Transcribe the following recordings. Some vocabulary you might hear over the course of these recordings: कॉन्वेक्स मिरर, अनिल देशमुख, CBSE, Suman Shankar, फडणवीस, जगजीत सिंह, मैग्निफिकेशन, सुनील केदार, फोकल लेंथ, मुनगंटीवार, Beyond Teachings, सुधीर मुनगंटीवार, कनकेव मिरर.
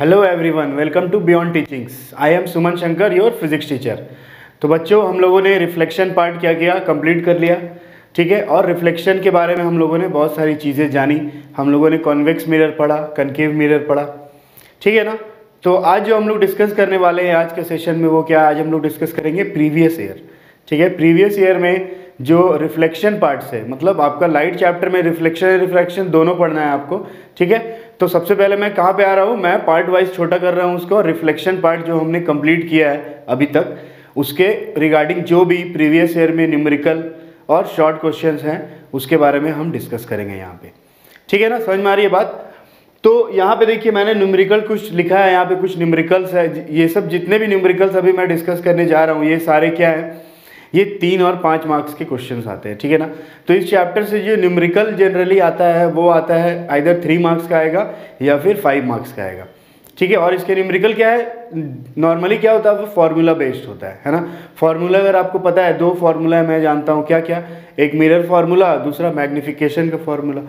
Hello everyone, welcome to beyond teachings. I am Suman Shankar, your physics teacher. तो बच्चों, हम लोगों ने रिफ्लेक्शन पार्ट क्या किया, कंप्लीट कर लिया, ठीक है। और रिफ्लेक्शन के बारे में हम लोगों ने बहुत सारी चीज़ें जानी। हम लोगों ने कॉन्वेक्स मिरर पढ़ा, कनकेव मिरर पढ़ा, ठीक है ना। तो आज जो हम लोग डिस्कस करने वाले हैं आज के सेशन में, वो क्या, आज हम लोग डिस्कस करेंगे प्रीवियस ईयर, ठीक है। प्रीवियस ईयर में जो रिफ्लेक्शन पार्ट्स है, मतलब आपका लाइट चैप्टर में रिफ्लेक्शन और रिफ्रैक्शन दोनों पढ़ना है आपको, ठीक है। तो सबसे पहले मैं कहाँ पे आ रहा हूँ, मैं पार्ट वाइज छोटा कर रहा हूँ उसको। रिफ्लेक्शन पार्ट जो हमने कंप्लीट किया है अभी तक, उसके रिगार्डिंग जो भी प्रीवियस ईयर में न्यूमेरिकल और शॉर्ट क्वेश्चन हैं उसके बारे में हम डिस्कस करेंगे यहाँ पर, ठीक है ना। समझ में आ रही है बात। तो यहाँ पे देखिए मैंने न्यूमेरिकल कुछ लिखा है, यहाँ पे कुछ न्यूमेरिकल्स है। ये सब जितने भी न्यूमेरिकल्स अभी मैं डिस्कस करने जा रहा हूँ, ये सारे क्या हैं, ये 3 और 5 मार्क्स के क्वेश्चंस आते हैं, ठीक है ना। तो इस चैप्टर से जो न्यूमेरिकल जनरली आता है वो आता है आइदर 3 मार्क्स का आएगा या फिर 5 मार्क्स का आएगा, ठीक है। और इसके न्यूमेरिकल क्या है, नॉर्मली क्या होता है, वो फार्मूला बेस्ड होता है ना। फार्मूला अगर आपको पता है, 2 फार्मूला मैं जानता हूँ, क्या क्या, एक मिरर फार्मूला, दूसरा मैग्निफिकेशन का फार्मूला।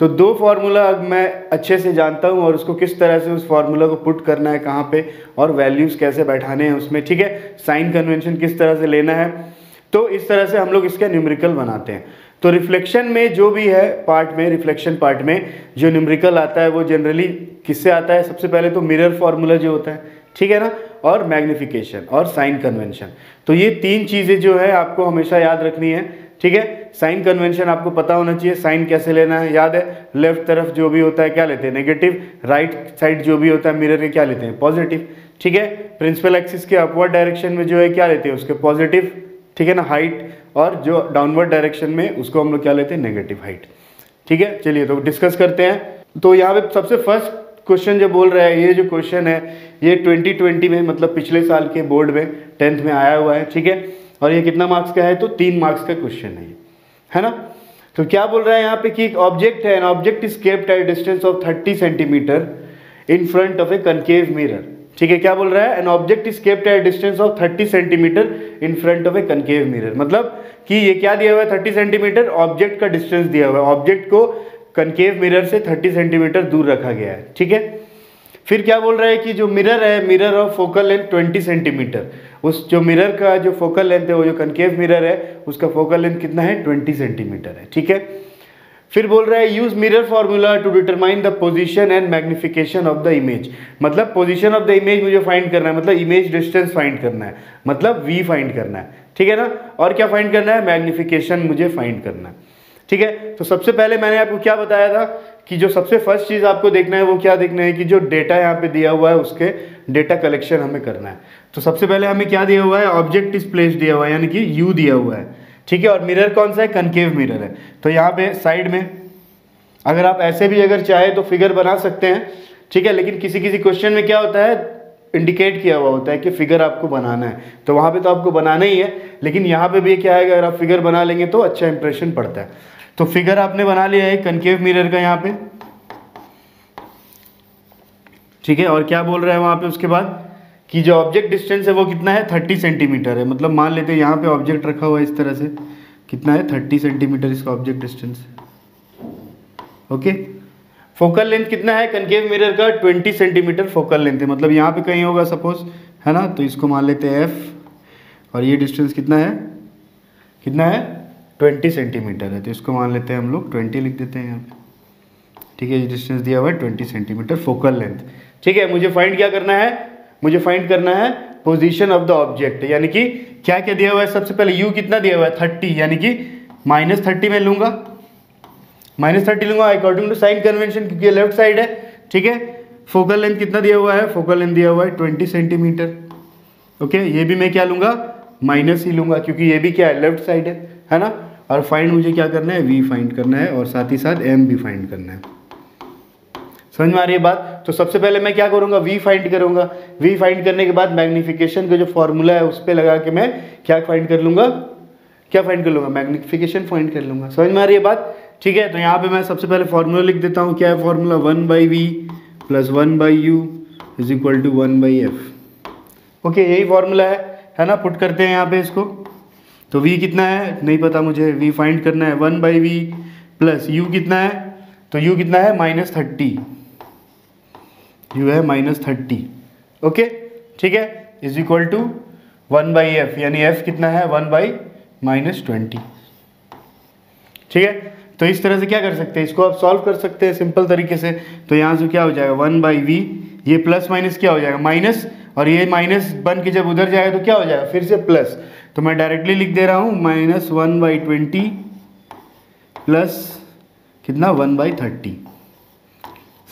तो 2 फार्मूला मैं अच्छे से जानता हूँ और उसको किस तरह से उस फार्मूला को पुट करना है कहाँ पे, और वैल्यूज़ कैसे बैठाने हैं उसमें, ठीक है। साइन कन्वेंशन किस तरह से लेना है, तो इस तरह से हम लोग इसका न्यूमेरिकल बनाते हैं। तो रिफ्लेक्शन में जो भी है पार्ट में, रिफ्लेक्शन पार्ट में जो न्यूमेरिकल आता है वो जनरली किससे आता है, सबसे पहले तो मिरर फार्मूला जो होता है, ठीक है ना, और मैग्निफिकेशन और साइन कन्वेंशन। तो ये 3 चीज़ें जो है आपको हमेशा याद रखनी है, ठीक है। साइन कन्वेंशन आपको पता होना चाहिए, साइन कैसे लेना है, याद है। लेफ्ट तरफ जो भी होता है क्या लेते हैं, नेगेटिव। राइट साइड जो भी होता है मिरर के क्या लेते हैं, पॉजिटिव, ठीक है। प्रिंसिपल एक्सिस के अपवर्ड डायरेक्शन में जो है क्या लेते हैं, उसके पॉजिटिव, ठीक है ना, हाइट। और जो डाउनवर्ड डायरेक्शन में उसको हम लोग क्या लेते हैं, नेगेटिव हाइट, ठीक है। चलिए तो डिस्कस करते हैं। तो यहाँ पे सबसे फर्स्ट क्वेश्चन जो बोल रहा है, ये जो क्वेश्चन है ये 2020 में, मतलब पिछले साल के बोर्ड में 10th में आया हुआ है, ठीक है। और ये कितना मार्क्स का है, तो 3 मार्क्स का क्वेश्चन है ये, है ना। तो क्या बोल रहा है यहाँ पे कि एक ऑब्जेक्ट है, an object is kept at distance of 30 centimetre in front of a कनकेव मिरर, ठीक है। क्या बोल रहा है, an object is kept at distance of 30 centimetre in front of a कनकेव मिरर, मतलब कि ये क्या दिया हुआ है, 30 सेंटीमीटर ऑब्जेक्ट का डिस्टेंस दिया हुआ है। ऑब्जेक्ट को कनकेव मिरर से 30 सेंटीमीटर दूर रखा गया है, ठीक है। फिर क्या बोल रहा है कि जो मिरर है, mirror of फोकल लेंथ 20 centimetre, उस जो मिरर का जो फोकल लेंथ है, वो जो कनकेव मिरर है उसका फोकल लेंथ कितना है, 20 सेंटीमीटर है, ठीक है। फिर बोल रहा है use mirror formula to determine the position and मैग्निफिकेशन of the image, मतलब पोजीशन ऑफ द इमेज मुझे फाइंड करना है, मतलब इमेज डिस्टेंस फाइंड करना है, मतलब वी फाइंड करना है, ठीक है ना। और क्या फाइंड करना है, मैग्निफिकेशन मुझे फाइंड करना है, ठीक है। तो सबसे पहले मैंने आपको क्या बताया था कि जो सबसे फर्स्ट चीज़ आपको देखना है वो क्या देखना है, कि जो डेटा यहाँ पे दिया हुआ है उसके डेटा कलेक्शन हमें करना है। तो सबसे पहले हमें क्या दिया हुआ है, ऑब्जेक्ट इज प्लेस दिया हुआ है, यानी कि यू दिया हुआ है, ठीक है। और मिरर कौन सा है, कनकेव मिरर है। तो यहाँ पे साइड में अगर आप ऐसे भी अगर चाहे तो फिगर बना सकते हैं, ठीक है। लेकिन किसी किसी क्वेश्चन में क्या होता है, इंडिकेट किया हुआ होता है कि फिगर आपको बनाना है, तो वहाँ पर तो आपको बनाना ही है, लेकिन यहाँ पर भी क्या है, अगर आप फिगर बना लेंगे तो अच्छा इंप्रेशन पड़ता है। तो फिगर आपने बना लिया है कनकेव मिरर का यहाँ पे, ठीक है। और क्या बोल रहा है वहाँ पे उसके बाद, कि जो ऑब्जेक्ट डिस्टेंस है वो कितना है, 30 सेंटीमीटर है, मतलब मान लेते हैं यहाँ पे ऑब्जेक्ट रखा हुआ है इस तरह से, कितना है 30 सेंटीमीटर इसका object distance, okay. फोकल लेंथ कितना है कनकेव मिरर का, 20 सेंटीमीटर फोकल लेंथ है, मतलब यहाँ पे कहीं होगा सपोज, है ना। तो इसको मान लेते हैं एफ, और ये डिस्टेंस कितना है, कितना है 20 सेंटीमीटर है, तो इसको मान लेते हैं हम लोग 20 लिख देते हैं यहाँ पे, ठीक है। ये डिस्टेंस दिया हुआ है 20 सेंटीमीटर फोकल लेंथ, ठीक है। मुझे फाइंड क्या करना है, मुझे फाइंड करना है पोजीशन ऑफ द ऑब्जेक्ट, यानी कि क्या क्या दिया हुआ है। सबसे पहले u कितना दिया हुआ है, 30, यानी कि -30 में लूँगा, -30 लूँगा अकॉर्डिंग टू साइन कन्वेंशन, क्योंकि लेफ्ट साइड है, ठीक है। फोकल लेंथ कितना दिया हुआ है, फोकल लेंथ दिया हुआ है 20 सेंटीमीटर, ओके। ये भी मैं क्या लूँगा, माइनस ही लूँगा, क्योंकि ये भी क्या है, लेफ्ट साइड है ना। और फाइंड मुझे क्या करना है, v फाइंड करना है, और साथ ही साथ m भी फाइंड करना है। समझ में आ रही है बात। तो सबसे पहले मैं क्या करूँगा, v फाइंड करूँगा। v फाइंड करने के बाद मैग्निफिकेशन का जो फॉर्मूला है उस पर लगा के मैं क्या फाइंड कर लूँगा, क्या फाइंड कर लूँगा, मैग्निफिकेशन फाइंड कर लूँगा। समझ में आ रही है बात, ठीक है। तो यहाँ पर मैं सबसे पहले फार्मूला लिख देता हूँ, क्या है formula, 1/v + 1/u = 1/f, okay. यही फार्मूला है ना। पुट करते हैं यहाँ पे इसको। तो v कितना है नहीं पता मुझे, v फाइंड करना है, 1/v + u कितना है, तो u कितना है -30, यू है -30। ओके ठीक है, इज इक्वल टू 1/f, यानी f कितना है 1/-20। ठीक है, तो इस तरह से क्या कर सकते हैं, इसको आप सॉल्व कर सकते हैं सिंपल तरीके से। तो यहाँ से क्या हो जाएगा 1/v, ये प्लस माइनस क्या हो जाएगा माइनस, और ये माइनस बन के जब उधर जाएगा तो क्या हो जाएगा फिर से प्लस। तो मैं डायरेक्टली लिख दे रहा हूँ -1/20 प्लस कितना 1/30।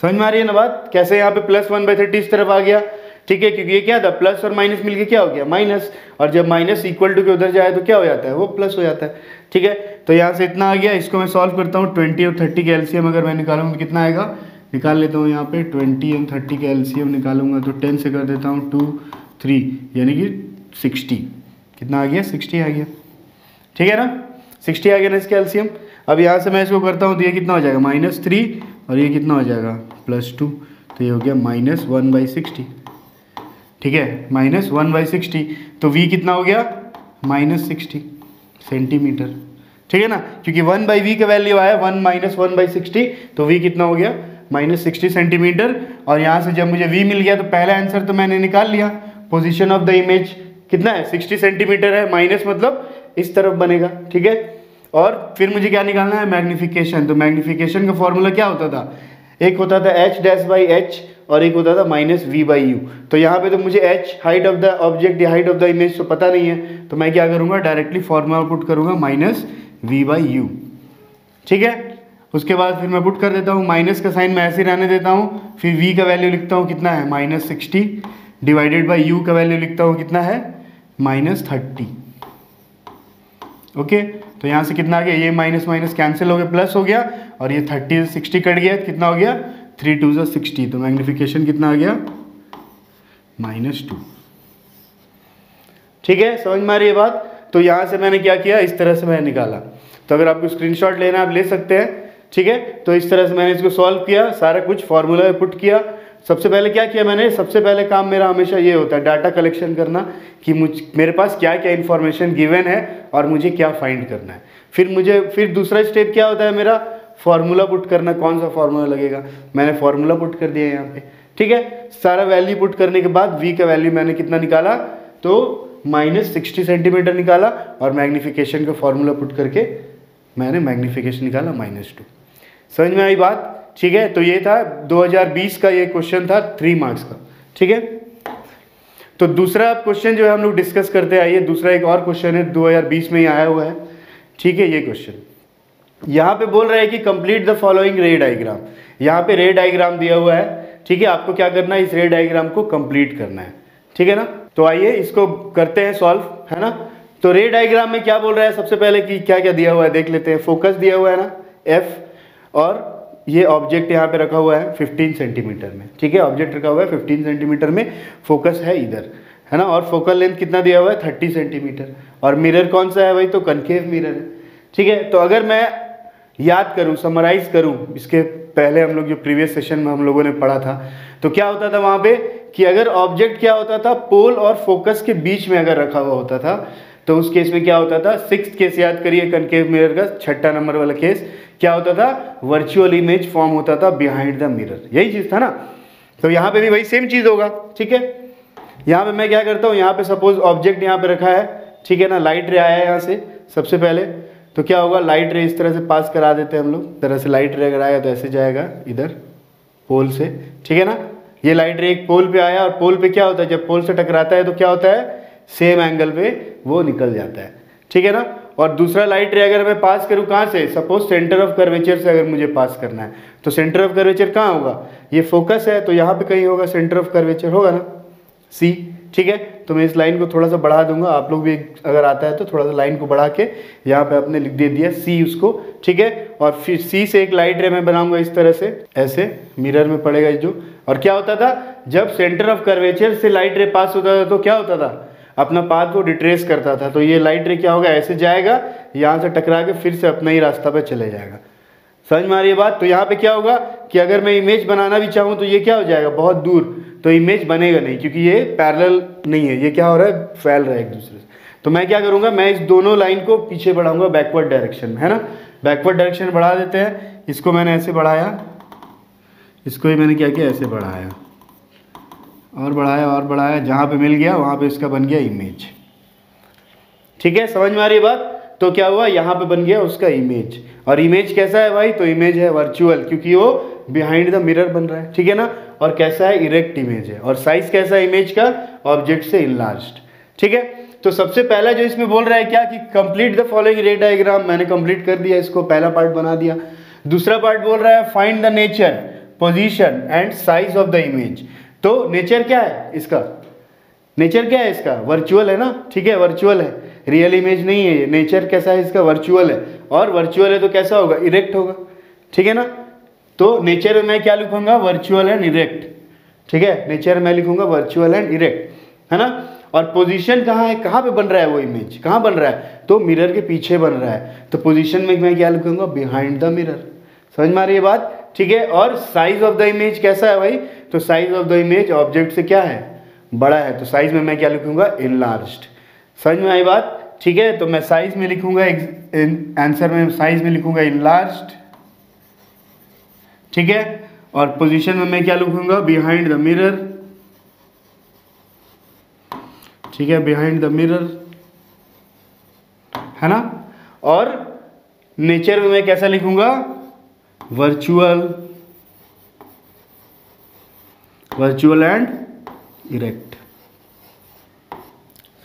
समझ में आ रही है ना बात, कैसे यहाँ पे प्लस 1/30 इस तरफ आ गया। ठीक है, क्योंकि ये क्या था प्लस और माइनस मिलके क्या हो गया माइनस, और जब माइनस इक्वल टू के उधर जाए तो क्या हो जाता है वो प्लस हो जाता है। ठीक है, तो यहाँ से इतना आ गया, इसको मैं सॉल्व करता हूँ। 20 और 30 का एलसीएम अगर मैं निकालूँ तो कितना आएगा, निकाल लेता हूँ यहाँ पे 20 और 30 का एलसीएम निकालूंगा तो 10 से कर देता हूँ 2 3, यानी कि 60। कितना आ गया 60 आ गया। ठीक है ना, 60 आ गया ना इसका एलसीएम। अब यहाँ से मैं इसको करता हूँ तो ये कितना हो जाएगा -3 और ये कितना हो जाएगा +2, तो ये हो गया -1/60। ठीक है, -1/60, तो v कितना हो गया -60 सेंटीमीटर। ठीक है ना, क्योंकि 1/v का वैल्यू आया 1 -1/60, तो v कितना हो गया -60 सेंटीमीटर। और यहाँ से जब मुझे v मिल गया तो पहला आंसर तो मैंने निकाल लिया, पोजीशन ऑफ द इमेज कितना है 60 सेंटीमीटर है, माइनस मतलब इस तरफ बनेगा। ठीक है, और फिर मुझे क्या निकालना है मैग्नीफिकेशन। तो मैग्नीफिकेशन का फॉर्मूला क्या होता था, एक होता था h' और एक होता था -v/u। तो यहाँ पे तो मुझे h height of the object या हाइट ऑफ द इमेज तो पता नहीं है, तो मैं क्या करूँगा डायरेक्टली फॉर्मूला पुट करूँगा -v/u। ठीक है, उसके बाद फिर मैं पुट कर देता हूँ, माइनस का साइन मैं ऐसे रहने देता हूँ, फिर v का वैल्यू लिखता हूँ कितना है -60 डिवाइडेड बाई u का वैल्यू लिखता हूँ कितना है -30। ओके, तो यहाँ से कितना आ गया, ये माइनस माइनस कैंसिल हो गया प्लस हो गया, और ये 30 से 60 कट गया, कितना हो गया 3 2 60। तो मैग्नीफिकेशन कितना आ गया -2। ठीक है, समझ में आ रही है बात। तो यहाँ से मैंने क्या किया, इस तरह से मैंने निकाला। तो अगर आपको स्क्रीनशॉट लेना आप ले सकते हैं। ठीक है, तो इस तरह से मैंने इसको सॉल्व किया, सारा कुछ फॉर्मूला में पुट किया। सबसे पहले क्या किया मैंने, सबसे पहले काम मेरा हमेशा ये होता है डाटा कलेक्शन करना कि मेरे पास क्या क्या इन्फॉर्मेशन गिवन है और मुझे क्या फाइंड करना है। फिर दूसरा स्टेप क्या होता है मेरा, फार्मूला पुट करना, कौन सा फार्मूला लगेगा। मैंने फार्मूला पुट कर दिया यहाँ पे। ठीक है, सारा वैल्यू पुट करने के बाद v का वैल्यू मैंने कितना निकाला तो -60 सेंटीमीटर निकाला, और मैग्नीफिकेशन का फार्मूला पुट करके मैंने मैग्नीफिकेशन निकाला -2। समझ में आई बात। ठीक है, तो ये था 2020 का, ये क्वेश्चन था 3 मार्क्स का। ठीक है, तो दूसरा क्वेश्चन जो है हम लोग डिस्कस करते आइए, दूसरा एक और क्वेश्चन है 2020 में ही आया हुआ है। ठीक है, ये क्वेश्चन यहाँ पे बोल रहा है कि complete the following ray diagram. यहाँ पे रे डायग्राम दिया हुआ है। ठीक है, आपको क्या करना है, इस रे डायग्राम को कंप्लीट करना है। ठीक है ना, तो आइए इसको करते हैं सॉल्व, है ना। तो रे डायग्राम में क्या बोल रहा है, सबसे पहले कि क्या क्या दिया हुआ है देख लेते हैं। फोकस दिया हुआ है ना f, और ये ऑब्जेक्ट यहाँ पे रखा हुआ है 15 सेंटीमीटर में। ठीक है, ऑब्जेक्ट रखा हुआ है 15 सेंटीमीटर में, फोकस है इधर, है ना। और फोकल लेंथ कितना दिया हुआ है 30 सेंटीमीटर, और मिरर कौन सा है भाई, तो कनकेव मिरर है। ठीक है, तो अगर मैं याद करूँ, समराइज़ करूँ, इसके पहले हम लोग जो प्रीवियस सेशन में हम लोगों ने पढ़ा था, तो क्या होता था वहाँ पे कि अगर ऑब्जेक्ट क्या होता था पोल और फोकस के बीच में अगर रखा हुआ होता था, तो उस केस में क्या होता था, 6th केस याद करिए कनकेव मिरर का, 6ठा नंबर वाला केस, क्या होता था वर्चुअल इमेज फॉर्म होता था बिहाइंड द मिरर, यही चीज़ था ना। तो यहाँ पे भी वही सेम चीज़ होगा। ठीक है, यहाँ पे मैं क्या करता हूँ, यहाँ पे सपोज ऑब्जेक्ट यहाँ पे रखा है, ठीक है ना, लाइट रे आया है यहाँ से। सबसे पहले तो क्या होगा, लाइट रे इस तरह से पास करा देते हैं हम लोग, तरह से लाइट रे अगर आया तो ऐसे जाएगा इधर पोल से। ठीक है ना, ये लाइट रे एक पोल पे आया, और पोल पे क्या होता है जब पोल से टकराता है तो क्या होता है सेम एंगल पे वो निकल जाता है। ठीक है ना, और दूसरा लाइट रे अगर मैं पास करूँ कहाँ से, सपोज सेंटर ऑफ कर्वेचर से अगर मुझे पास करना है, तो सेंटर ऑफ कर्वेचर कहाँ होगा, ये फोकस है तो यहाँ पर कहीं होगा सेंटर ऑफ कर्वेचर, होगा ना C। ठीक है, तो मैं इस लाइन को थोड़ा सा बढ़ा दूंगा, आप लोग भी अगर आता है तो थोड़ा सा लाइन को बढ़ा के यहाँ पे आपने लिख दे दिया C उसको। ठीक है, और फिर C से एक लाइट रे मैं बनाऊंगा इस तरह से, ऐसे मिरर में पड़ेगा जो। और क्या होता था जब सेंटर ऑफ कर्वेचर से लाइट रे पास होता था तो क्या होता था, अपना पाथ को डिट्रेस करता था, तो ये लाइट रे क्या होगा ऐसे जाएगा, यहाँ से टकरा के फिर से अपना ही रास्ता पर चले जाएगा। समझ में आ रही है बात। तो यहाँ पे क्या होगा कि अगर मैं इमेज बनाना भी चाहूँ तो ये क्या हो जाएगा बहुत दूर, तो इमेज बनेगा नहीं क्योंकि ये पैरेलल नहीं है, ये क्या हो रहा है फैल रहा है एक दूसरे से। तो मैं क्या करूँगा, मैं इस दोनों लाइन को पीछे बढ़ाऊंगा बैकवर्ड डायरेक्शन में, है ना, बैकवर्ड डायरेक्शन बढ़ा देते हैं। इसको मैंने ऐसे बढ़ाया, इसको ही मैंने क्या किया ऐसे बढ़ाया। और बढ़ाया जहाँ पे मिल गया वहाँ पे इसका बन गया इमेज। ठीक है, समझ में आ रही है बात। तो क्या हुआ, यहाँ पे बन गया उसका इमेज। और इमेज कैसा है भाई, तो इमेज है वर्चुअल, क्योंकि वो बिहाइंड द मिरर बन रहा है। ठीक है ना, और कैसा है, इरेक्ट इमेज है। और साइज कैसा है इमेज का, ऑब्जेक्ट से इनलार्ज्ड। ठीक है, तो सबसे पहला जो इसमें बोल रहा है क्या कि complete the following ray diagram, मैंने कंप्लीट कर दिया इसको, पहला पार्ट बना दिया। दूसरा पार्ट बोल रहा है find the nature position and size of the image. तो नेचर क्या है इसका, नेचर क्या है इसका, वर्चुअल है ना। ठीक है, वर्चुअल है, रियल इमेज नहीं है ये। नेचर कैसा है इसका, वर्चुअल है। और वर्चुअल है तो कैसा होगा, इरेक्ट होगा। ठीक है ना, तो नेचर में क्या लिखूंगा, वर्चुअल एंड इरेक्ट। ठीक है, नेचर में लिखूंगा वर्चुअल एंड इरेक्ट, है ना। और पोजीशन कहाँ है, कहाँ पे बन रहा है वो इमेज, कहाँ बन रहा है, तो मिरर के पीछे बन रहा है। तो पोजीशन में मैं क्या लिखूंगा, बिहाइंड द मिरर। समझ में आ रही है बात। ठीक है, और साइज ऑफ द इमेज कैसा है भाई, तो size of the image object से क्या है, बड़ा है। तो साइज में मैं क्या लिखूंगा, इनलार्ज्ड। समझ में आई बात। ठीक है, तो मैं साइज में लिखूंगा, आंसर में साइज में लिखूंगा इनलार्ज्ड। ठीक है, और पोजीशन में मैं क्या लिखूंगा, बिहाइंड द मिरर। ठीक है, बिहाइंड द मिरर, है ना। और नेचर में मैं कैसा लिखूंगा, वर्चुअल, वर्चुअल एंड इरेक्ट।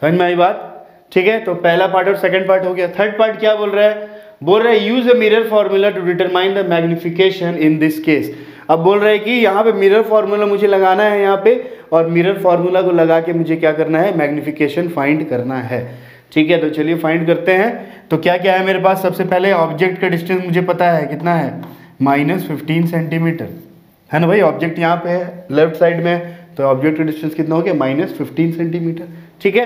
समझ में आई बात। ठीक है, तो पहला पार्ट और सेकंड पार्ट हो गया। थर्ड पार्ट क्या बोल रहा है, बोल रहा है use a mirror formula to determine the मैग्निफिकेशन in this case. अब बोल रहा है कि यहाँ पे मिरर फार्मूला मुझे लगाना है यहाँ पे, और मिरर फार्मूला को लगा के मुझे क्या करना है, मैग्निफिकेशन फाइंड करना है। ठीक है, तो चलिए फाइंड करते हैं। तो क्या क्या है मेरे पास, सबसे पहले ऑब्जेक्ट का डिस्टेंस मुझे पता है कितना है, -15 सेंटीमीटर, है ना भाई। ऑब्जेक्ट यहाँ पे है लेफ्ट साइड में, तो ऑब्जेक्ट का डिस्टेंस कितना हो गया, -15 सेंटीमीटर। ठीक है,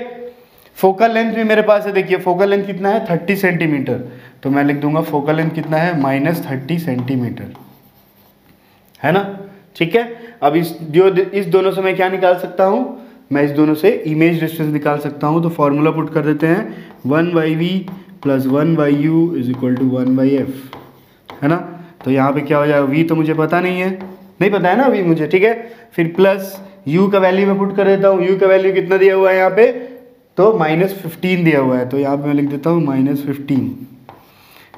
फोकल लेंथ भी मेरे पास है, देखिए फोकल लेंथ कितना है, 30 सेंटीमीटर। तो मैं लिख दूंगा फोकल लेंथ कितना है, -30 सेंटीमीटर, है ना। ठीक है, अब इस दोनों से मैं क्या निकाल सकता हूँ, मैं इस दोनों से इमेज डिस्टेंस निकाल सकता हूँ। तो फॉर्मूला पुट कर देते हैं, 1/v + 1/u = 1/f, है ना। तो यहाँ पे क्या हो जाएगा, v तो मुझे पता नहीं है, नहीं पता है ना v मुझे। ठीक है, फिर प्लस u का वैल्यू मैं पुट कर देता हूँ। u का वैल्यू कितना दिया हुआ है यहाँ पे, तो -15 दिया हुआ है, तो यहाँ पे मैं लिख देता हूँ -15।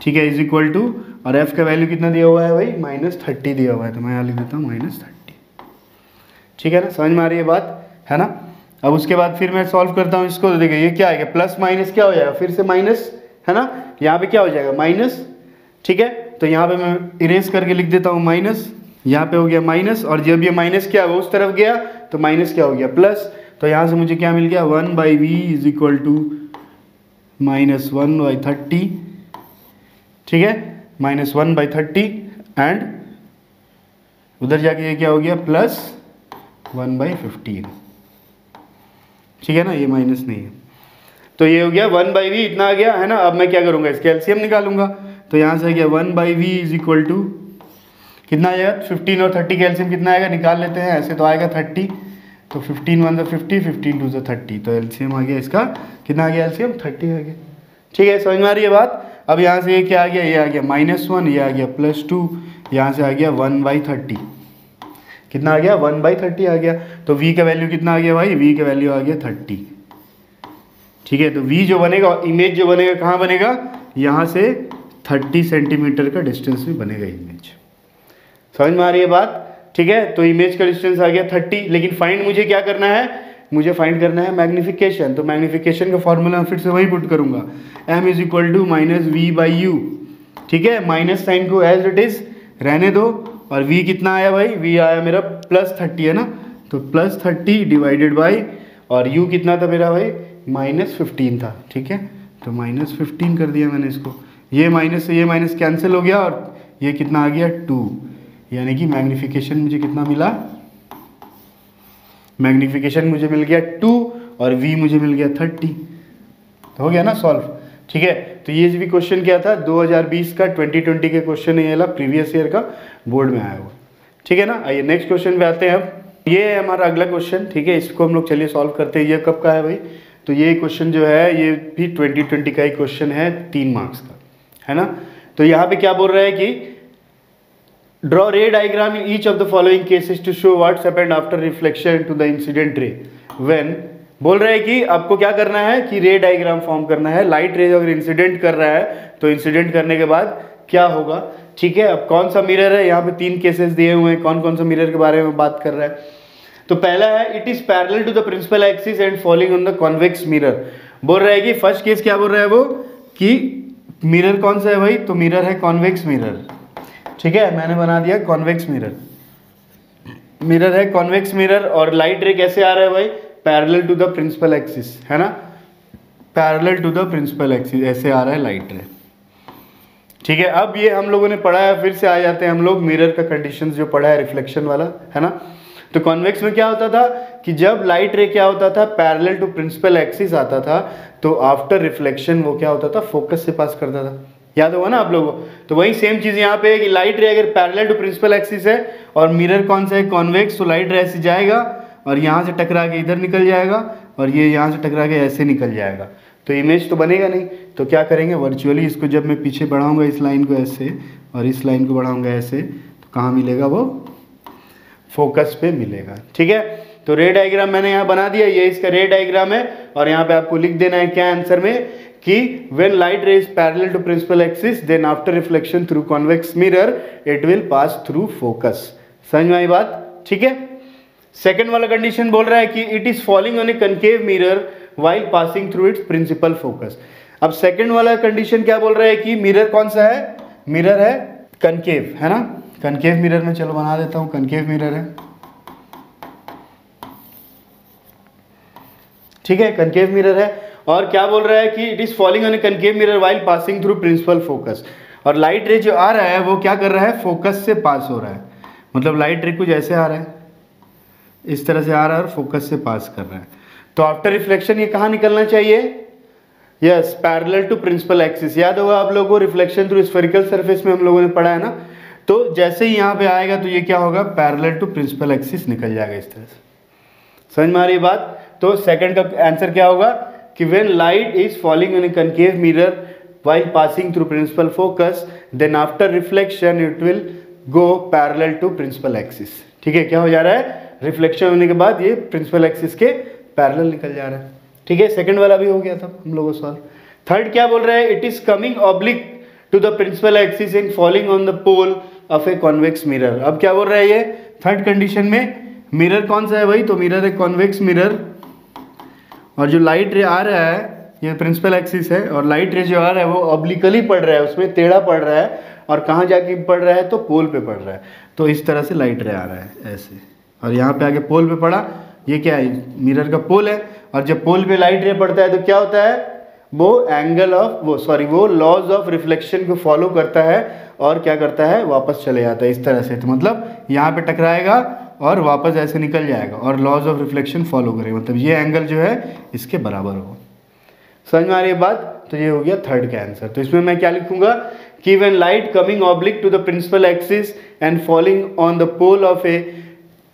ठीक है, इज इक्वल टू, और f का वैल्यू कितना दिया हुआ है भाई, -30 दिया हुआ है, तो मैं यहाँ लिख देता हूँ -30। ठीक है ना, समझ में आ रही है बात, है ना। अब उसके बाद फिर मैं सॉल्व करता हूँ इसको, तो देखिए ये क्या आएगा, प्लस माइनस क्या हो जाएगा, फिर से माइनस, है ना। यहाँ पे क्या हो जाएगा, माइनस। ठीक है, तो यहाँ पे मैं इरेज करके लिख देता हूँ माइनस, यहाँ पे हो गया माइनस। और जब ये माइनस क्या हुआ उस तरफ गया, तो माइनस क्या हो गया, प्लस। तो यहाँ से मुझे क्या मिल गया, 1/v = -1/30। ठीक है, -1/30, एंड उधर जाके ये क्या हो गया, +1/15। ठीक है ना, ये माइनस नहीं है, तो ये हो गया 1/v, इतना आ गया, है ना। अब मैं क्या करूँगा, इसके एलसीएम निकालूंगा। तो यहाँ से आ गया 1/v = कितना आएगा, 15 और 30 के एलसीएम कितना आएगा, निकाल लेते हैं ऐसे, तो आएगा 30। तो 15 × 1 = 50, 15 × 2 = 30। तो एलसीएम आ गया इसका, कितना आ गया एलसीएम, 30 आ गया। ठीक है, समझ में आ रही है बात। अब यहाँ से ये क्या आ गया, ये आ गया -1, ये आ गया +2, यहाँ से आ गया 1/30। कितना आ गया, 1/30 आ गया। तो v का वैल्यू कितना आ गया भाई, v का वैल्यू आ गया 30। ठीक है, तो v जो बनेगा, इमेज जो बनेगा, कहाँ बनेगा, यहाँ से 30 सेंटीमीटर का डिस्टेंस में बनेगा इमेज। समझ में आ रही है बात। ठीक है, तो इमेज का डिस्टेंस आ गया 30, लेकिन फाइंड मुझे क्या करना है, मुझे फाइंड करना है मैग्निफिकेशन। तो मैग्निफिकेशन का फॉर्मूला फिर से वही पुट करूंगा, m = -v/u। ठीक है, माइनस साइन को एज इट इज रहने दो। और v कितना आया भाई, v आया मेरा +30, है ना। तो +30 डिवाइडेड बाई, और u कितना था मेरा भाई, -15 था। ठीक है, तो -15 कर दिया मैंने इसको, ये माइनस से ये माइनस कैंसिल हो गया, और ये कितना आ गया, 2। यानी कि मैग्निफिकेशन मुझे कितना मिला, मैग्निफिकेशन मुझे मिल गया 2, और v मुझे मिल गया 30। तो हो गया ना सॉल्व। ठीक है, तो ये भी क्वेश्चन क्या था, 2020 का 2020 के क्वेश्चन है, प्रीवियस ईयर का बोर्ड में आया हुआ। ठीक है ना, आइए नेक्स्ट क्वेश्चन पे आते हैं। अब ये है हमारा अगला क्वेश्चन। ठीक है, इसको हम लोग चलिए सॉल्व करते हैं। ये कब का है भाई, तो ये क्वेश्चन जो है ये भी 2020 का ही क्वेश्चन है, 3 मार्क्स का, है ना। तो यहाँ पे क्या बोल रहा है कि Draw ray diagram in each of the following cases to show what happened after reflection to the incident ray. When बोल रहे हैं कि आपको क्या करना है कि रे डायग्राम फॉर्म करना है, लाइट रे अगर इंसिडेंट कर रहा है तो इंसिडेंट करने के बाद क्या होगा, ठीक है। अब कौन सा मिरर है, यहाँ पे तीन केसेस दिए हुए हैं, कौन कौन सा मिरर के बारे में बात कर रहा है। तो पहला है it is parallel to the principal axis and following on the कॉन्वेक्स मिरर। बोल रहा है कि फर्स्ट केस क्या बोल रहा है वो कि मिरर कौन सा है भाई, तो मिरर है कॉन्वेक्स मिरर, ठीक है। मैंने बना दिया कॉन्वेक्स मिरर, मिरर है कॉन्वेक्स मिरर और लाइट रे कैसे आ रहा है भाई, parallel to the principal axis, है ना, parallel to the principal axis ऐसे आ रहा है लाइट रे, ठीक है। अब ये हम लोगों ने पढ़ा है, फिर से आ जाते हैं हम लोग मिरर का कंडीशंस जो पढ़ा है रिफ्लेक्शन वाला, है ना। तो कॉन्वेक्स में क्या होता था कि जब लाइट रे क्या होता था, पैरेलल टू प्रिंसिपल एक्सिस आता था, तो आफ्टर रिफ्लेक्शन वो क्या होता था, फोकस से पास करता था, याद होगा ना आप लोगों। तो वही सेम चीज यहाँ पे है कि लाइट रे अगर पैरेलल टू प्रिंसिपल एक्सिस है और मिरर कौन सा है कॉन्वेक्स, तो लाइट रे ऐसे जाएगा और यहाँ से टकरा के इधर निकल जाएगा और ये यहाँ से टकरा के ऐसे निकल जाएगा, तो इमेज तो बनेगा नहीं। तो क्या करेंगे वर्चुअली इसको, जब मैं पीछे बढ़ाऊंगा इस लाइन को ऐसे और इस लाइन को बढ़ाऊंगा ऐसे, तो कहाँ मिलेगा वो, फोकस पे मिलेगा, ठीक है। तो रे डायग्राम मैंने यहाँ बना दिया, ये इसका रे डायग्राम है और यहाँ पे आपको लिख देना है क्या आंसर में कि when light ray is parallel to principal axis then after reflection through कॉन्वेक्स मिरर it will pass through focus. समझ में आई बात, ठीक है। सेकेंड वाला कंडीशन बोल रहा है कि it is falling on a कनकेव मिरर while passing through its principal focus. अब सेकेंड वाला कंडीशन क्या बोल रहा है कि मिरर कौन सा है, मिरर है कनकेव, है ना, कनकेव मिरर में चलो बना देता हूं, कनकेव मिरर है, ठीक है, कनकेव मिरर है। और क्या बोल रहा है कि it is falling on a कनकेव मिरर while passing through principal focus, और लाइट रे जो आ रहा है वो क्या कर रहा है, फोकस से पास हो रहा है, मतलब लाइट रे कुछ ऐसे आ रहा है, इस तरह से आ रहा है और फोकस से पास कर रहा है। तो आफ्टर रिफ्लेक्शन ये कहाँ निकलना चाहिए, yes parallel to principal axis. याद होगा आप लोगों को रिफ्लेक्शन थ्रू स्फेरिकल सरफेस में हम लोगों ने पढ़ा है ना। तो जैसे ही यहाँ पे आएगा तो ये क्या होगा, पैरेलल टू प्रिंसिपल एक्सिस निकल जाएगा इस तरह से। समझ में आ रही बात। तो सेकंड का आंसर क्या होगा कि when light is falling on a कनकेव मिरर while passing through principal focus then after reflection it will go parallel to principal axis, ठीक है। क्या हो जा रहा है, रिफ्लेक्शन होने के बाद ये प्रिंसिपल एक्सिस के पैरेलल निकल जा रहा है, ठीक है। सेकंड वाला भी हो गया था हम लोगों सॉल्व। थर्ड क्या बोल रहा है, it is coming oblique to the principal axis and falling on the pole of a कॉन्वेक्स मिरर। अब क्या बोल रहा है ये थर्ड कंडीशन में, मिरर कौन सा है भाई, तो मिरर है कॉन्वेक्स मिरर और जो लाइट रे आ रहा है ये प्रिंसिपल एक्सिस है और लाइट रे जो आ रहा है वो ऑब्लिकली पड़ रहा है, उसमें टेढ़ा पड़ रहा है और कहाँ जाके पड़ रहा है, तो पोल पे पड़ रहा है। तो इस तरह से लाइट रे आ रहा है ऐसे और यहाँ पे आके पोल पे पड़ा, ये क्या है, मिरर का पोल है और जब पोल पे लाइट रे पड़ता है तो क्या होता है, वो एंगल ऑफ वो सॉरी वो लॉज ऑफ रिफ्लेक्शन को फॉलो करता है और क्या करता है, वापस चले जाता है इस तरह से। तो मतलब यहाँ पे टकराएगा और वापस ऐसे निकल जाएगा और लॉज ऑफ रिफ्लेक्शन फॉलो करेगा, मतलब ये एंगल जो है इसके बराबर हो। समझ में आ रही है बात। तो ये हो गया थर्ड का आंसर। तो इसमें मैं क्या लिखूंगा कि when light coming oblique to the principal axis and falling on the pole of a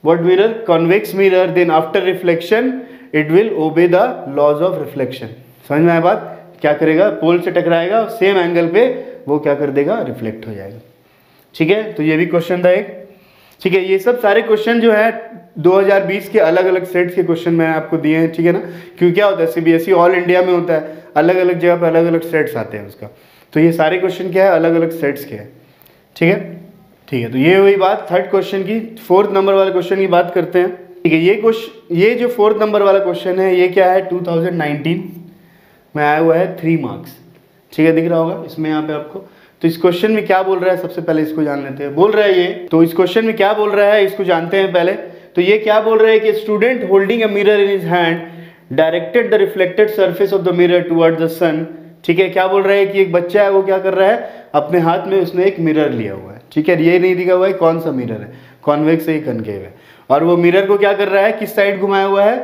what mirror, कॉन्वेक्स मिरर then after reflection it will obey the laws of reflection. समझ में आया बात। क्या करेगा, पोल से टकराएगा और सेम एंगल पे वो क्या कर देगा, रिफ्लेक्ट हो जाएगा, ठीक है। तो ये भी क्वेश्चन था एक, ठीक है। ये सब सारे क्वेश्चन जो है 2020 के अलग अलग सेट्स के क्वेश्चन मैंने आपको दिए हैं, ठीक है ना, क्योंकि क्या होता है सीबीएसई ऑल इंडिया में होता है, अलग अलग जगह पर अलग अलग सेट्स आते हैं उसका। तो ये सारे क्वेश्चन क्या है, अलग अलग सेट्स के हैं, ठीक है, ठीक है। तो ये हुई बात थर्ड क्वेश्चन की। फोर्थ नंबर वाले क्वेश्चन की बात करते हैं, ठीक है। ये जो फोर्थ नंबर वाला क्वेश्चन है ये क्या है, 2019 में आया हुआ है, 3 मार्क्स, ठीक है, दिख रहा होगा इसमें यहाँ पे आपको। तो इस क्वेश्चन में क्या बोल रहा है, सबसे पहले इसको जान लेते हैं। बोल रहा है ये, तो इस क्वेश्चन में क्या बोल रहा है इसको जानते हैं पहले। तो ये क्या बोल रहा है कि student holding a mirror in his hand directed the reflected surface of the mirror toward the sun, ठीक है। क्या बोल रहा है कि एक बच्चा है वो क्या कर रहा है, अपने हाथ में उसने एक मिरर लिया हुआ है, ठीक है, ये नहीं दिखा हुआ है कौन सा मिरर है, कॉन्वेक्स है कनकेव है, और वो मिरर को क्या कर रहा है, किस साइड घुमाया हुआ है,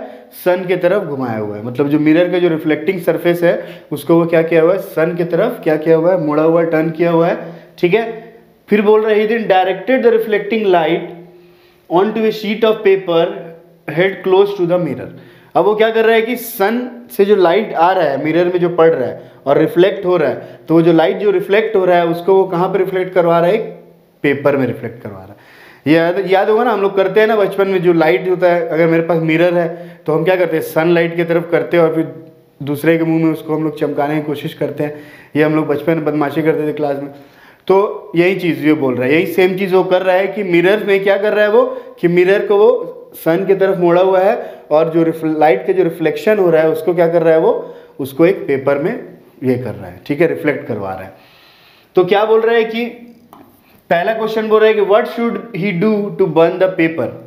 सन के तरफ घुमाया हुआ है, मतलब जो मिरर का जो रिफ्लेक्टिंग सरफेस है उसको वो क्या किया हुआ है, सन के तरफ क्या किया हुआ है, मुड़ा हुआ, टर्न किया हुआ है, ठीक है। फिर बोल रहा है then directed the reflecting light on to a sheet of paper held close to the mirror. अब वो क्या कर रहा है कि सन से जो लाइट आ रहा है मिरर में जो पड़ रहा है और रिफ्लेक्ट हो रहा है, तो वो जो लाइट जो रिफ्लेक्ट हो रहा है उसको वो कहाँ पर रिफ्लेक्ट करवा रहा है, पेपर में रिफ्लेक्ट करवा रहा है। याद होगा ना, हम लोग करते हैं ना बचपन में, जो लाइट होता है, अगर मेरे पास मिरर है तो हम क्या करते हैं, सन लाइट की तरफ करते हैं और फिर दूसरे के मुंह में उसको हम लोग चमकाने की कोशिश करते हैं। ये हम लोग बचपन में बदमाशी करते थे क्लास में। तो यही चीज़ ये बोल रहा है, यही सेम चीज़ वो कर रहा है कि मिरर में क्या कर रहा है वो, कि मिरर को वो सन की तरफ मोड़ा हुआ है और जो लाइट का जो रिफ्लेक्शन हो रहा है उसको क्या कर रहा है वो, उसको एक पेपर में ये कर रहा है, ठीक है, रिफ्लेक्ट करवा रहा है। तो क्या बोल रहा है कि पहला क्वेश्चन बोल रहा है कि what should he do to burn the paper,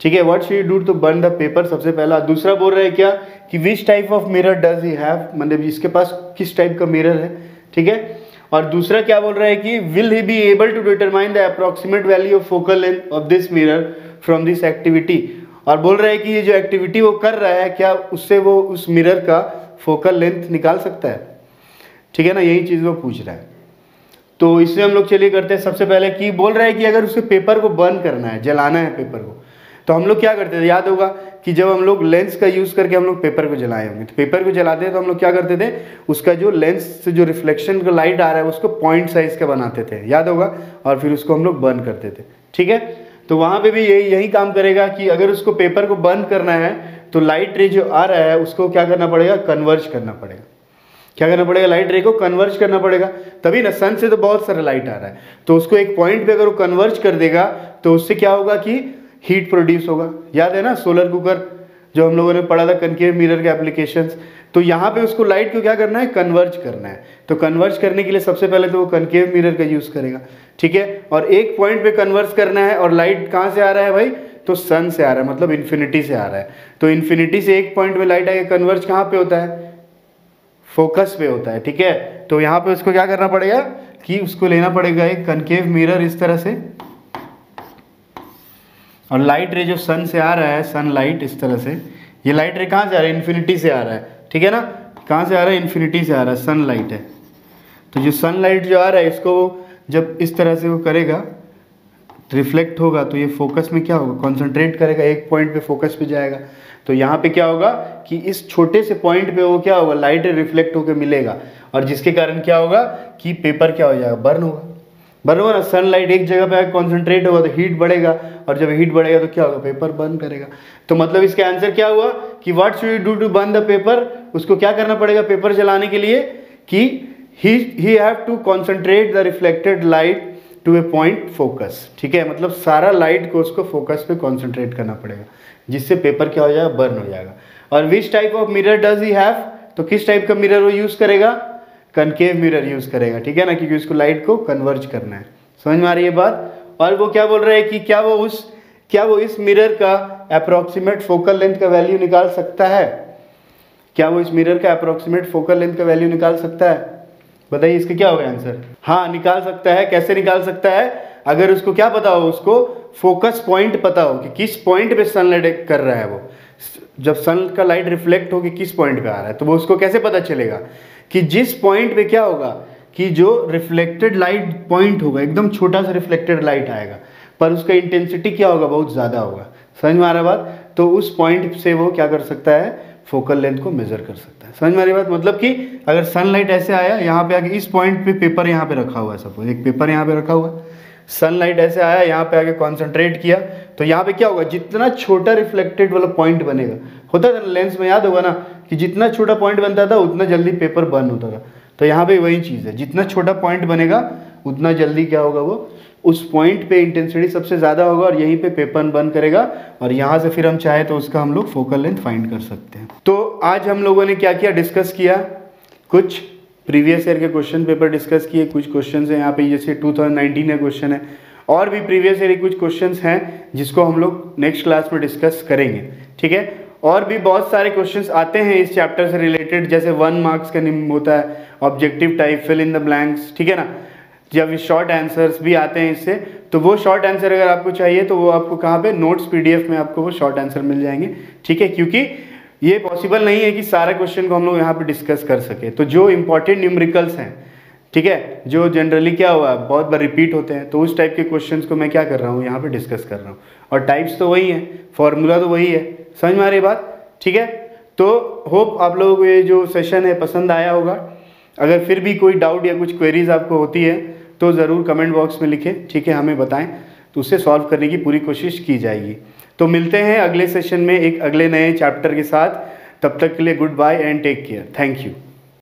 ठीक है, what should he do to burn the paper, सबसे पहला। दूसरा बोल रहा है क्या कि which type of mirror does he have, मतलब इसके पास किस टाइप का मिरर है, ठीक है। और दूसरा क्या बोल रहा है कि will he be able to determine the approximate value of फोकल लेंथ of this mirror from this activity, और बोल रहा है कि ये जो एक्टिविटी वो कर रहा है क्या उससे वो उस मिरर का फोकल लेंथ निकाल सकता है, ठीक है ना, यही चीज़ वो पूछ रहा है। तो इससे हम लोग चलिए करते हैं, सबसे पहले कि बोल रहा है कि अगर उसे पेपर को बर्न करना है, जलाना है पेपर को, तो हम लोग क्या करते थे, याद होगा कि जब हम लोग लेंस का यूज़ करके हम लोग पेपर को जलाए होंगे, तो पेपर को जलाते थे तो हम लोग क्या करते थे, उसका जो लेंस से जो रिफ्लेक्शन का लाइट आ रहा है उसको पॉइंट साइज़ का बनाते थे, याद होगा, और फिर उसको हम लोग बर्न करते थे, ठीक है। तो वहाँ पर भी यही काम करेगा कि अगर उसको पेपर को बर्न करना है तो लाइट रे जो आ रहा है उसको क्या करना पड़ेगा, कन्वर्ज करना पड़ेगा। क्या करना पड़ेगा, लाइट रे को कन्वर्ज करना पड़ेगा, तभी ना, सन से तो बहुत सारा लाइट आ रहा है, तो उसको एक पॉइंट पे अगर वो कन्वर्ज कर देगा तो उससे क्या होगा कि हीट प्रोड्यूस होगा। याद है ना सोलर कुकर जो हम लोगों ने पढ़ा था, कनकेव मिरर के एप्लीकेशंस। तो यहाँ पे उसको लाइट को क्या करना है, कन्वर्ज करना है। तो कन्वर्ज करने के लिए सबसे पहले तो वो कनकेव मिरर का यूज़ करेगा, ठीक है, और एक पॉइंट पे कन्वर्ज करना है। और लाइट कहाँ से आ रहा है भाई, तो सन से आ रहा है, मतलब इन्फिनिटी से आ रहा है। तो इन्फिनिटी से एक पॉइंट पे लाइट आएगी, कन्वर्ज कहाँ पे होता है, फोकस पे होता है, ठीक है। तो यहाँ पे उसको क्या करना पड़ेगा कि उसको लेना पड़ेगा एक कनकेव मिरर इस तरह से, और लाइट रे जो सन से आ रहा है, सन लाइट इस तरह से, ये लाइट रे कहाँ से आ रहा है, इन्फिनिटी से आ रहा है, ठीक है ना, कहाँ से आ रहा है, इन्फिनिटी से आ रहा है, सन लाइट है। तो जो सन लाइट जो आ रहा है इसको जब इस तरह से वो करेगा, रिफ्लेक्ट होगा, तो ये फोकस में क्या होगा, कॉन्सेंट्रेट करेगा, एक पॉइंट पे फोकस पे जाएगा। तो यहाँ पे क्या होगा कि इस छोटे से पॉइंट पे वो क्या होगा, लाइट रिफ्लेक्ट होकर मिलेगा, और जिसके कारण क्या होगा कि पेपर क्या हो जाएगा, बर्न होगा। बर्न होगा ना, सनलाइट एक जगह पे कॉन्सेंट्रेट होगा तो हीट बढ़ेगा, और जब हीट बढ़ेगा तो क्या होगा, पेपर बर्न करेगा। तो मतलब इसका आंसर क्या हुआ कि what should you do to burn the paper, उसको क्या करना पड़ेगा पेपर जलाने के लिए, कि he have to concentrate the reflected light to a point focus, ठीक है, मतलब सारा लाइट को उसको फोकस पे कॉन्सेंट्रेट करना पड़ेगा, जिससे पेपर क्या हो जाएगा, बर्न हो जाएगा। और which type of mirror does he have, तो किस टाइप का मिरर वो यूज़ करेगा, कनकेव मिरर यूज़ करेगा, ठीक है ना, क्योंकि उसको लाइट को कन्वर्ज करना है। समझ में आ रही है बात। और वो क्या बोल रहा है कि क्या वो इस मिरर का अप्रॉक्सीमेट फोकल लेंथ का वैल्यू निकाल सकता है, क्या वो इस मिरर का अप्रॉक्सीमेट फोकल लेंथ का वैल्यू निकाल सकता है, बताइए इसका क्या होगा आंसर। हाँ, निकाल सकता है। कैसे निकाल सकता है, अगर उसको क्या पता हो, उसको फोकस पॉइंट पता हो कि किस पॉइंट पे सनलाइट कर रहा है वो, जब सन का लाइट रिफ्लेक्ट हो कि किस पॉइंट पे आ रहा है, तो वो उसको कैसे पता चलेगा कि जिस पॉइंट पे क्या होगा कि जो रिफ्लेक्टेड लाइट पॉइंट होगा, एकदम छोटा सा रिफ्लेक्टेड लाइट आएगा पर उसका इंटेंसिटी क्या होगा, बहुत ज़्यादा होगा। समझ में आ रहा बात। तो उस पॉइंट से वो क्या कर सकता है, फोकल लेंथ को मेजर कर सकता है। समझ में आ रही बात। मतलब कि अगर सनलाइट ऐसे आया, यहाँ पे आके इस पॉइंट पे पेपर यहाँ पे रखा हुआ है, सपोज एक पेपर यहाँ पे रखा हुआ, सनलाइट ऐसे आया यहाँ पे आके कॉन्सेंट्रेट किया, तो यहाँ पे क्या होगा, जितना छोटा रिफ्लेक्टेड वाला पॉइंट बनेगा, होता था ना लेंस में, याद होगा ना कि जितना छोटा पॉइंट बनता था उतना जल्दी पेपर बर्न होता था। तो यहाँ पे वही चीज़ है, जितना छोटा पॉइंट बनेगा उतना जल्दी क्या होगा, वो उस पॉइंट पे इंटेंसिटी सबसे ज़्यादा होगा और यहीं पे पेपर बर्न करेगा, और यहाँ से फिर हम चाहे तो उसका हम लोग फोकल लेंथ फाइंड कर सकते हैं। तो आज हम लोगों ने क्या किया, डिस्कस किया, कुछ प्रीवियस ईयर के क्वेश्चन पेपर डिस्कस किए, कुछ क्वेश्चन हैं यहाँ पे, जैसे 2019 का क्वेश्चन है, और भी प्रीवियस ईयर के कुछ क्वेश्चन हैं जिसको हम लोग नेक्स्ट क्लास में डिस्कस करेंगे, ठीक है। और भी बहुत सारे क्वेश्चंस आते हैं इस चैप्टर से रिलेटेड, जैसे 1 मार्क्स का होता है, objective type, fill in the blanks, ठीक है ना, जब शॉर्ट आंसर्स भी आते हैं इससे। तो वो शॉर्ट आंसर अगर आपको चाहिए तो वो आपको कहाँ पे, नोट्स पीडीएफ में आपको वो शॉर्ट आंसर मिल जाएंगे, ठीक है, क्योंकि ये पॉसिबल नहीं है कि सारे क्वेश्चन को हम लोग यहाँ पे डिस्कस कर सके। तो जो इंपॉर्टेंट न्यूमेरिकल्स हैं, ठीक है, जो जनरली क्या हुआ बहुत बार रिपीट होते हैं, तो उस टाइप के क्वेश्चन को मैं क्या कर रहा हूँ, यहाँ पर डिस्कस कर रहा हूँ, और टाइप्स तो वही हैं, फॉर्मूला तो वही है। समझ में आ रही बात, ठीक है। तो होप आप लोगों को ये जो सेशन है पसंद आया होगा। अगर फिर भी कोई डाउट या कुछ क्वेरीज आपको होती है तो ज़रूर कमेंट बॉक्स में लिखें, ठीक है, हमें बताएं, तो उसे सॉल्व करने की पूरी कोशिश की जाएगी। तो मिलते हैं अगले सेशन में एक अगले नए चैप्टर के साथ। तब तक के लिए goodbye and take care. Thank you.